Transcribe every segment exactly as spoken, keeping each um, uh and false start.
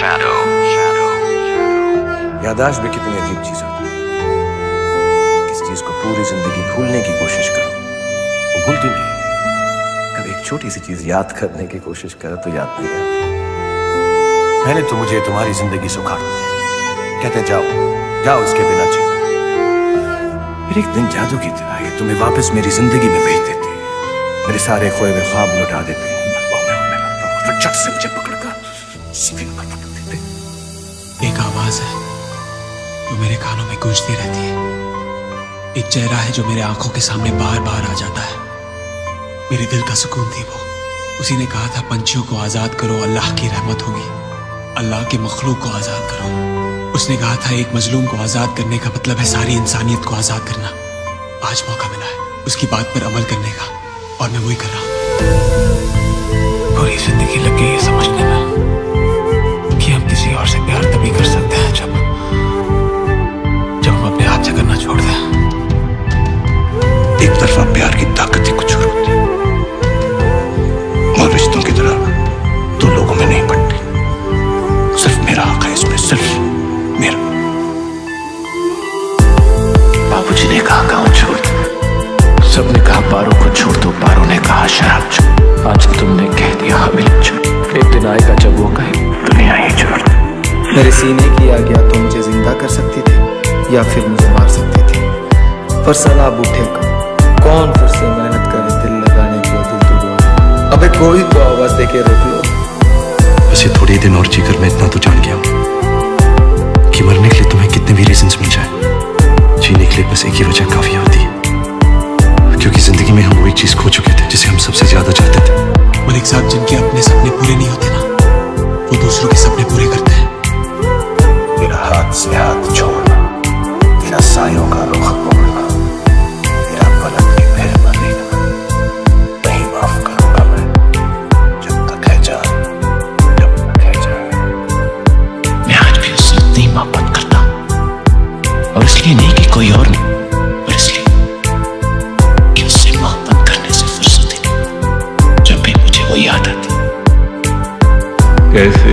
shadow, shadow. यादाश्त में कितनी अजीब चीज होती है। किस चीज को पूरी जिंदगी भूलने की कोशिश करो, वो भूलती नहीं। कभी एक छोटी सी चीज याद करने की कोशिश करो तो याद नहीं आती। मैंने तो मुझे तुम्हारी जिंदगी सुखा दी है, कहते जाओ जाओ इसके बिना जीना। फिर एक दिन जादू की तरह ये तुम्हें वापस मेरी जिंदगी में भेज देते हैं, मेरे सारे खोए ख्वाब लौटा देते हैं। चट से मुझे पकड़कर सीने में पटक देते। एक आवाज है जो मेरे कानों में गूंजती रहती है, एक चेहरा है जो मेरे आंखों के सामने बार बार आ जाता है। मेरे दिल का सुकून थी वो। उसी ने कहा था पंछियों को आजाद करो, अल्लाह की रहमत होगी, अल्लाह के मखलूक को आजाद करो। उसने कहा था एक मजलूम को आजाद करने का मतलब है सारी इंसानियत को आजाद करना। आज मौका मिला है उसकी बात पर अमल करने का, और मैं वही कर रहा हूँ। पूरी जिंदगी लग गई है समझने में कि हम किसी और से प्यार तभी कर सकते हैं जब जब हम अपने हाथ से करना छोड़ दें। एक तरफा प्यार की ताकत ही कुछ और होती है, और रिश्तों की तरह दो लोगों में नहीं पड़ती। सिर्फ मेरा हक है इसमें, सिर्फ मेरा। बाबूजी ने कहा गाँव छोड़, सबने कहा पारो को छोड़ दो, पारो ने कहा शराब छोड़। आज तुमने कह दिया हमें छोड़, एक दिन आएगा जब वो कहे दुनिया ही छोड़। मेरे सीने की आज्ञा तो मुझे जिंदा कर सकती थी या फिर मुझे मार सकती थी, पर सलाह बूठे को कौन फिर से मेहनत करे दिल लगाने को। दिल तो अबे कोई तो आवाज देके रोक लो। बस ये थोड़े दिन और जीकर मैं इतना तो जान गया हूँ कि मरने के लिए तुम्हें कितने भी रीजन मिल जाए, जीने के लिए बस एक ही वजह काफी होती है। क्योंकि जिंदगी में हम वही चीज खो चुके थे जिसे हम सबसे ज्यादा चाहते थे। मलिक साहब जिनके अपने सपने पूरे नहीं होते ना, वो दूसरों के सपने पूरे करते हैं। मेरा हाथ से हाथ छोड़ना, मेरा सायों का रुख मोड़ना, मेरा पलक के फिर मर लेना, नहीं माफ करूंगा मैं जब तक है जान, जब तक है जान। मैं आज भी उससे इतनी मोहब्बत करता, और इसलिए नहीं कि कोई और नहीं, कैसे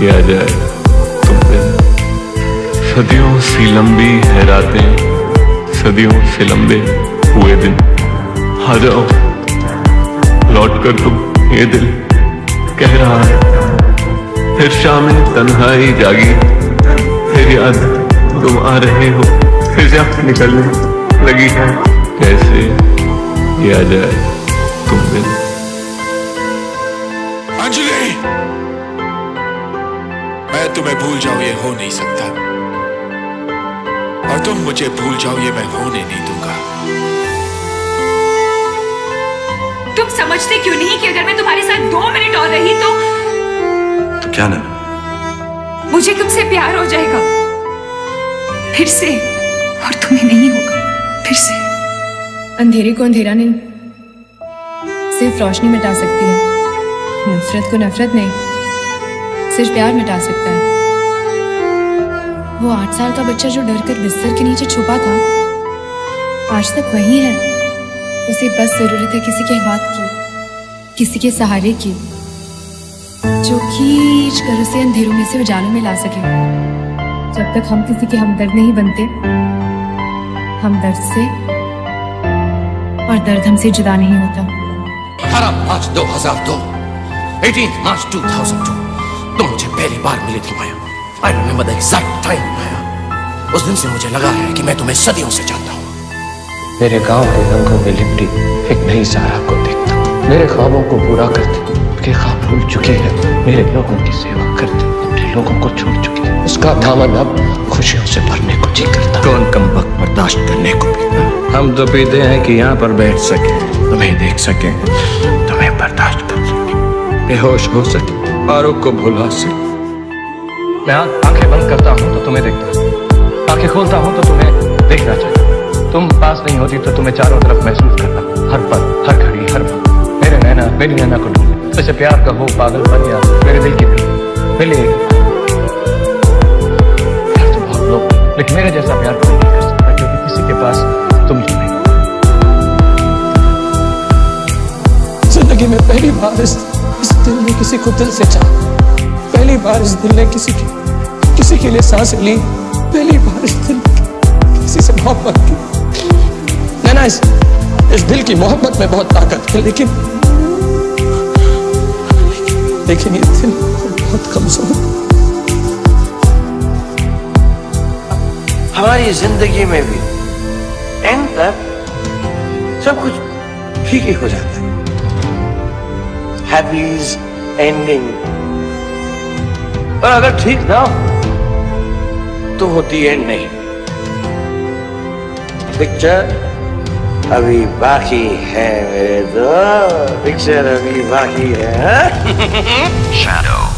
ये आ जाए तुम पे। सदियों सी लंबी है रातें, सदियों से लंबे हुए दिन। आ जाओ लौट कर तुम, ये दिल कह रहा है। फिर शाम तन्हाई जागी, फिर याद तुम आ रहे हो, फिर जब निकलने लगी है। कैसे ये आ जाए तुम पे। अंजलि मैं तुम्हें भूल जाऊं ये हो नहीं सकता, और तुम मुझे भूल जाओ ये मैं होने नहीं दूंगा। तुम समझते क्यों नहीं कि अगर मैं तुम्हारे साथ दो मिनट और रही तो तो क्या ना मुझे तुमसे प्यार हो जाएगा फिर से, और तुम्हें नहीं होगा फिर से। अंधेरे को अंधेरा नहीं, सिर्फ रोशनी मिटा सकती है। नफरत को नफरत नहीं, सिर्फ प्यार मिटा सकता है। वो आठ साल का बच्चा जो डरकर बिस्तर के नीचे छुपा था, आज तक वही है। उसे बस जरूरत है किसी के हाथ की, किसी के सहारे की, जो खींच कर उसे अंधेरों में से उजालों में ला सके। जब तक हम किसी के हमदर्द नहीं बनते, हम दर्द से और दर्द हमसे जुदा नहीं होता। अठारह मार्च दो हजार दो, अठारह मार्च दो हजार दो तुम मुझे पहली बार मिले थे माया। I remember the exact time माया। उस दिन से मुझे लगा है कि मैं तुम्हें सदियों से जानता हूँ। मेरे गांव के रंगों में लिपटी एक नई सारा को देखता, मेरे ख्वाबों को पूरा करती, उनके ख्वाब भूल चुके हैं, मेरे लोगों की सेवा करते, अपने लोगों को छोड़ चुके। उसका दामन अब खुशियों से भरने को जी करता। कौन कम वक्त बर्दाश्त करने को पीता। हम तो पीते हैं कि यहाँ पर बैठ सके, तुम्हें देख सके, तुम्हें बर्दाश्त कर सके, बेहोश हो सके, पारो को भुला सके। मैं आंखें बंद करता हूँ तो तुम्हें देखता हूँ, आंखें खोलता हूँ तो तुम्हें देखना चाहिए। तुम पास नहीं होती तो तुम्हें चारों तरफ महसूस करता, हर पल हर घड़ी हर पल। मेरे नैना मेरी नैना को ढूंढ, इसे प्यार का हो पागल बन या मेरे दिल की मिले। तो बहुत लोग, लेकिन मेरे जैसा प्यार कोई नहीं कर सकता, क्योंकि किसी के पास तुम ही नहीं। जिंदगी में पहली बार इस दिल में किसी को दिल से चाहा, पहली बार इस दिल ने किसी की किसी के लिए सांस ली, पहली बार इस दिल किसी से मोहब्बत की। ना इस, इस दिल की मोहब्बत में बहुत ताकत है, लेकिन लेकिन ये दिल बहुत कमजोर। हमारी जिंदगी में भी एंड तक सब कुछ ठीक ही हो जाता है। हैप्पीज एंडिंग, और अगर ठीक ना हो तो होती एंड नहीं। पिक्चर अभी बाकी है मेरे दोस्त, पिक्चर अभी बाकी है। शैडो।